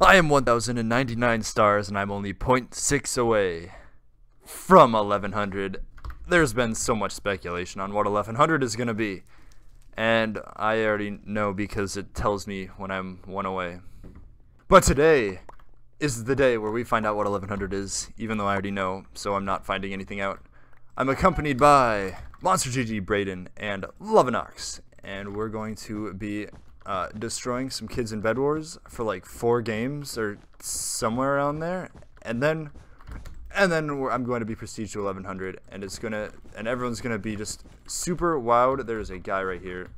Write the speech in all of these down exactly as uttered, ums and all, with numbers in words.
I am one thousand ninety-nine stars and I'm only zero point six away from eleven hundred. There's been so much speculation on what eleven hundred is going to be, and I already know because it tells me when I'm one away. But today is the day where we find out what eleven hundred is, even though I already know, so I'm not finding anything out. I'm accompanied by Monster G G Brayden and Lovenox, and we're going to be Uh, destroying some kids in Bedwars for like four games or somewhere around there, and then and then we're, I'm going to be Prestige to eleven hundred, and it's gonna and everyone's gonna be just super wowed. There's a guy right here.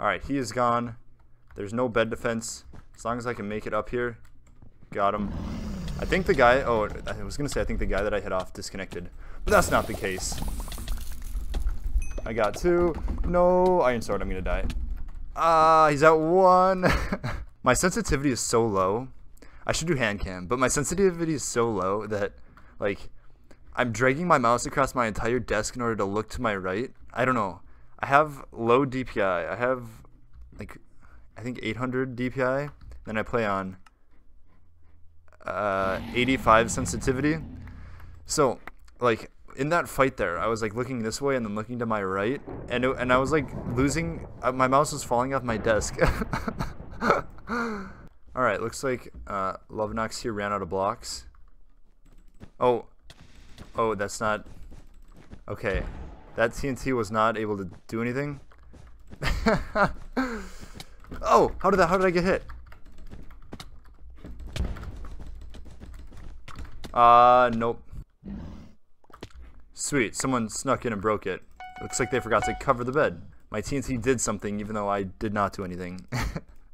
All right, he is gone. There's no bed defense. As long as I can make it up here, got him. I think the guy. Oh, I was gonna say I think the guy that I hit off disconnected, but that's not the case. I got two. No, Iron Sword, I'm gonna die. Ah, uh, he's at one. My sensitivity is so low. I should do hand cam, but my sensitivity is so low that, like, I'm dragging my mouse across my entire desk in order to look to my right. I don't know. I have low D P I. I have, like, I think eight hundred D P I. Then I play on uh, eighty-five sensitivity. So, like, in that fight there, I was like looking this way and then looking to my right, and it, and I was like losing, uh, my mouse was falling off my desk. All right, looks like uh, Lovenox here ran out of blocks. Oh, oh, that's not, okay. That T N T was not able to do anything. Oh, how did that, how did I get hit? Uh, nope. Sweet, someone snuck in and broke it. Looks like they forgot to cover the bed. My T N T did something even though I did not do anything.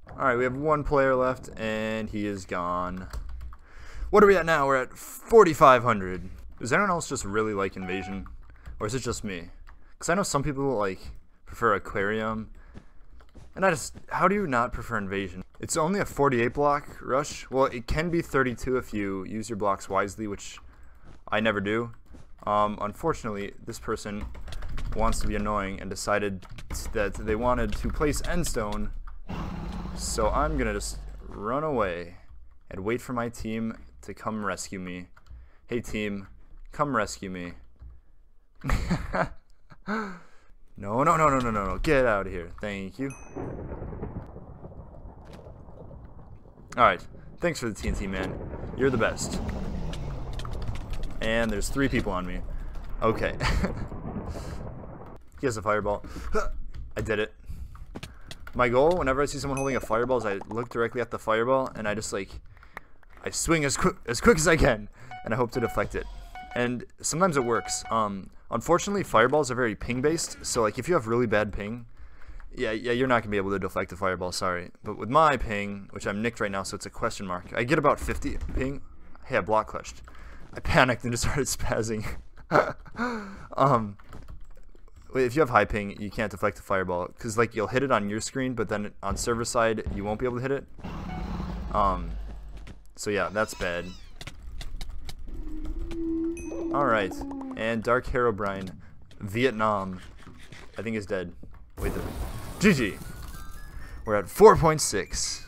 Alright, we have one player left and he is gone. What are we at now? We're at forty-five hundred. Does anyone else just really like Invasion? Or is it just me? Because I know some people like prefer Aquarium. And I just, how do you not prefer Invasion? It's only a forty-eight block rush. Well, it can be thirty-two if you use your blocks wisely, which I never do. Um, unfortunately, this person wants to be annoying and decided that they wanted to place Endstone, so I'm gonna just run away and wait for my team to come rescue me. Hey team, come rescue me. No, no, no, no, no, no, no, get out of here. Thank you. Alright, thanks for the T N T, man. You're the best. And there's three people on me. Okay. He has a fireball. I did it. My goal, whenever I see someone holding a fireball, is I look directly at the fireball and I just like, I swing as quick as quick as I can, and I hope to deflect it. And sometimes it works. Um, unfortunately, fireballs are very ping based, so like if you have really bad ping, yeah, yeah, you're not gonna be able to deflect a fireball. Sorry, but with my ping, which I'm nicked right now, so it's a question mark. I get about fifty ping. Hey, I block clutched. I panicked and just started spazzing. um, if you have high ping, you can't deflect a fireball because like you'll hit it on your screen, but then on server side you won't be able to hit it. Um, so yeah, that's bad. All right, and Dark Herobrine, Vietnam, I think is dead. Wait, there. G G. We're at four point six.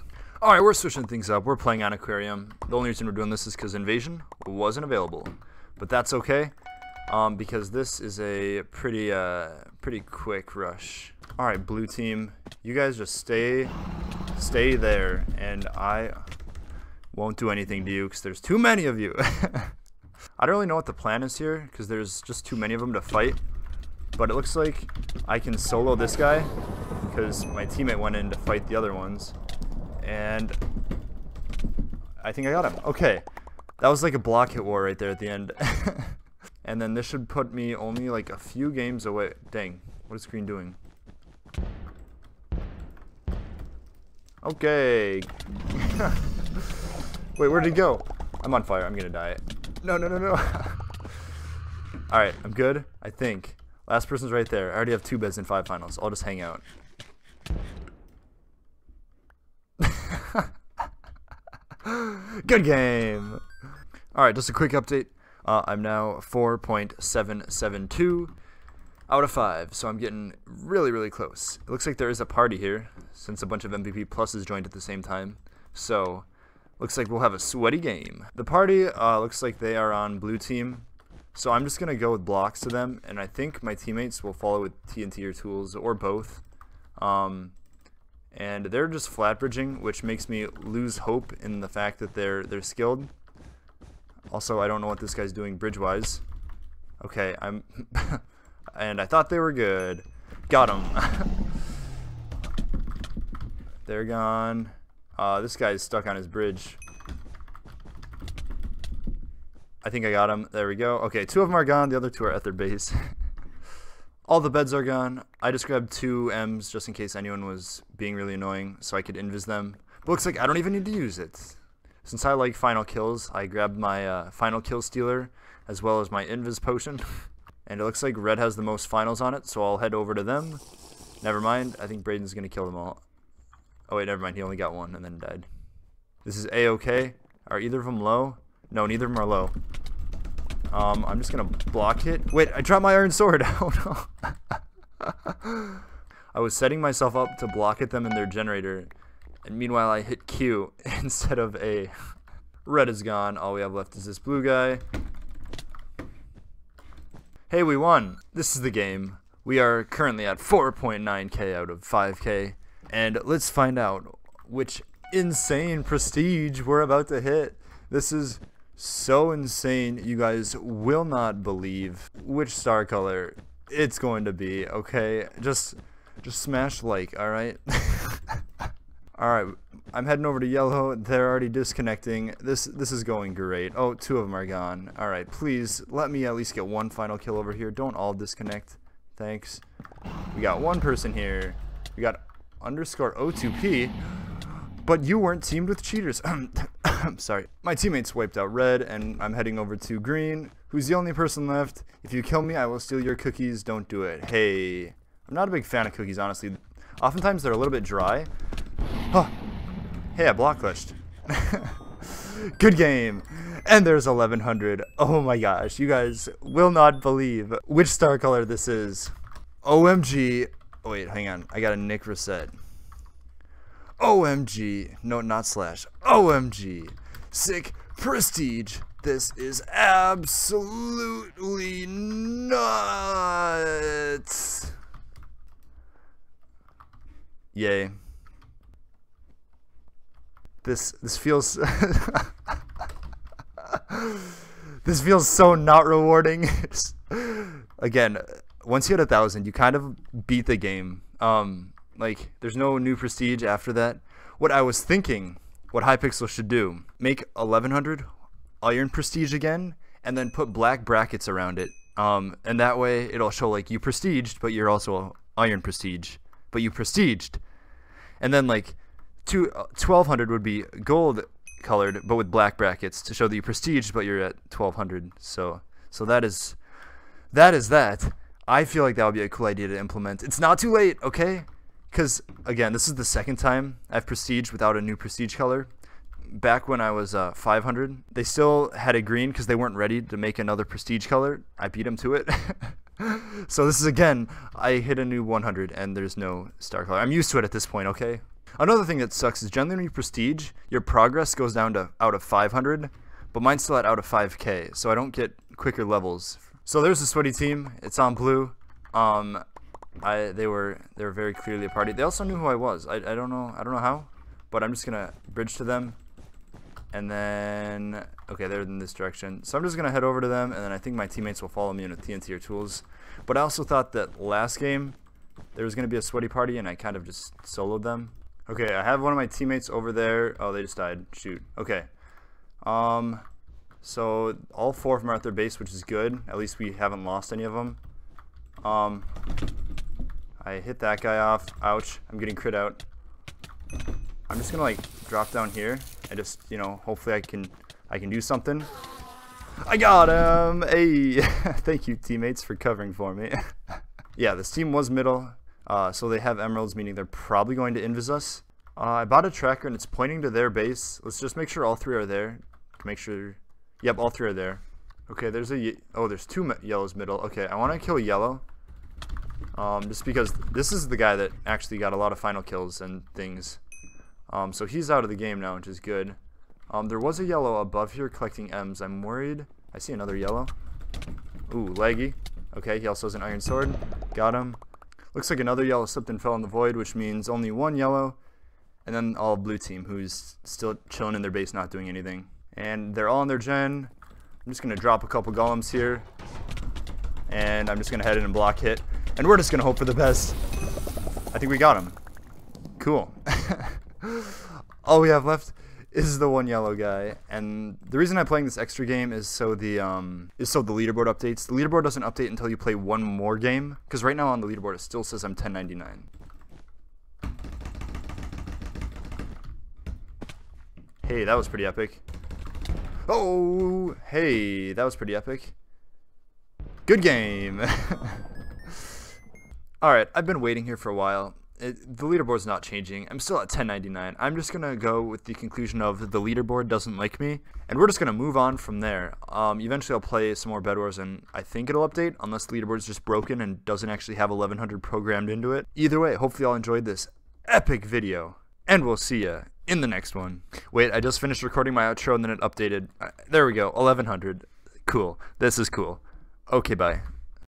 Alright, we're switching things up. We're playing on Aquarium. The only reason we're doing this is because Invasion wasn't available. But that's okay, um, because this is a pretty uh, pretty quick rush. Alright, blue team, you guys just stay, stay there, and I won't do anything to you because there's too many of you. I don't really know what the plan is here because there's just too many of them to fight. But it looks like I can solo this guy because my teammate went in to fight the other ones. And I think I got him. Okay, that was like a block hit war right there at the end. And then this should put me only like a few games away. Dang, what is green doing? Okay. Wait, where did he go? I'm on fire. I'm gonna die. No, no, no, no. All right, I'm good. I think last person's right there. I already have two beds in five finals. I'll just hang out. Good game. All right, just a quick update. Uh, I'm now four point seven seven two. out of five, so I'm getting really, really close. It looks like there is a party here, since a bunch of M V P pluses joined at the same time, so looks like we'll have a sweaty game. The party uh, looks like they are on blue team, so I'm just going to go with blocks to them, and I think my teammates will follow with T N T or tools, or both. Um, and they're just flat bridging, which makes me lose hope in the fact that they're they're skilled. Also, I don't know what this guy's doing bridge-wise. Okay, I'm... and I thought they were good. Got him. They're gone. Uh, this guy's stuck on his bridge. I think I got him. There we go. Okay, two of them are gone. The other two are at their base. All the beds are gone. I just grabbed two M's just in case anyone was being really annoying so I could invis them. But looks like I don't even need to use it. Since I like final kills, I grabbed my uh, final kill stealer as well as my invis potion. And it looks like red has the most finals on it, so I'll head over to them. Never mind. I think Brayden's going to kill them all. Oh wait, never mind. He only got one and then died. This is A-okay. Are either of them low? No, neither of them are low. Um, I'm just going to block it. Wait, I dropped my iron sword. Oh no. I was setting myself up to block at them in their generator. And meanwhile, I hit Q instead of A. Red is gone. All we have left is this blue guy. Hey, we won. This is the game. We are currently at four point nine K out of five K. And let's find out which insane prestige we're about to hit. This is so insane. You guys will not believe which star color it's going to be, okay? Just, just smash like, all right? All right, I'm heading over to yellow. They're already disconnecting. This this is going great. Oh, two of them are gone. All right, please let me at least get one final kill over here. Don't all disconnect. Thanks. We got one person here. We got underscore O two P, but you weren't teamed with cheaters. I'm sorry. My teammates wiped out red, and I'm heading over to green, who's the only person left. If you kill me, I will steal your cookies. Don't do it. Hey, I'm not a big fan of cookies, honestly. Oftentimes, they're a little bit dry. Huh. Hey, I block clutched. Good game. And there's eleven hundred. Oh my gosh, you guys will not believe which star color this is. O M G. Oh wait, hang on. I got a nick reset. O M G. No, not slash. O M G. Sick prestige. This is absolutely nuts. Yay. This this feels this feels so not rewarding. Again, once you hit a thousand, you kind of beat the game. Um, like there's no new prestige after that. What I was thinking, what Hypixel should do, make eleven hundred iron prestige again, and then put black brackets around it. Um, and that way it'll show like you prestiged, but you're also iron prestige, but you prestiged, and then like. Two, uh, twelve hundred would be gold colored, but with black brackets to show that you prestige, but you're at twelve hundred. So, so that is, that is that. I feel like that would be a cool idea to implement. It's not too late, okay? Because again, this is the second time I've prestiged without a new prestige color. Back when I was uh, five hundred, they still had a green because they weren't ready to make another prestige color. I beat them to it. So this is again, I hit a new one hundred, and there's no star color. I'm used to it at this point, okay? Another thing that sucks is generally when you prestige, your progress goes down to out of five hundred, but mine's still at out of five K, so I don't get quicker levels. So there's the sweaty team. It's on blue. Um, I they were they were very clearly a party. They also knew who I was. I I don't know I don't know how, but I'm just gonna bridge to them, and then okay, they're in this direction. So I'm just gonna head over to them, and then I think my teammates will follow me in with T N T or tools. But I also thought that last game there was gonna be a sweaty party, and I kind of just soloed them. Okay, I have one of my teammates over there. Oh, they just died. Shoot. Okay. Um, so all four of them are at their base, which is good. At least we haven't lost any of them. Um, I hit that guy off. Ouch. I'm getting crit out. I'm just gonna like drop down here. I just, you know, hopefully I can, I can do something. I got him. Hey, thank you teammates for covering for me. Yeah, this team was middle. Uh, so they have emeralds, meaning they're probably going to invis us. Uh, I bought a tracker and it's pointing to their base. Let's just make sure all three are there. Make sure... Yep, all three are there. Okay, there's a... Oh, there's two yellows middle. Okay, I want to kill yellow. Um, just because this is the guy that actually got a lot of final kills and things. Um, so he's out of the game now, which is good. Um, there was a yellow above here collecting M's. I'm worried. I see another yellow. Ooh, leggy. Okay, he also has an iron sword. Got him. Looks like another yellow slipped and fell in the void, which means only one yellow. And then all blue team, who's still chilling in their base, not doing anything. And they're all in their gen. I'm just going to drop a couple golems here. And I'm just going to head in and block hit. And we're just going to hope for the best. I think we got him. Cool. All we have left is the one yellow guy. And the reason I'm playing this extra game is so the um, is so the leaderboard updates. The leaderboard doesn't update until you play one more game. Because right now on the leaderboard it still says I'm ten ninety-nine. Hey, that was pretty epic. Oh, hey, that was pretty epic. Good game. Alright, I've been waiting here for a while. It, the leaderboard's not changing. I'm still at ten ninety-nine. I'm just going to go with the conclusion of the leaderboard doesn't like me. And we're just going to move on from there. Um, eventually I'll play some more Bedwars and I think it'll update. Unless the leaderboard's just broken and doesn't actually have eleven hundred programmed into it. Either way, hopefully y'all enjoyed this epic video. And we'll see ya in the next one. Wait, I just finished recording my outro and then it updated. There we go, eleven hundred. Cool. This is cool. Okay, bye.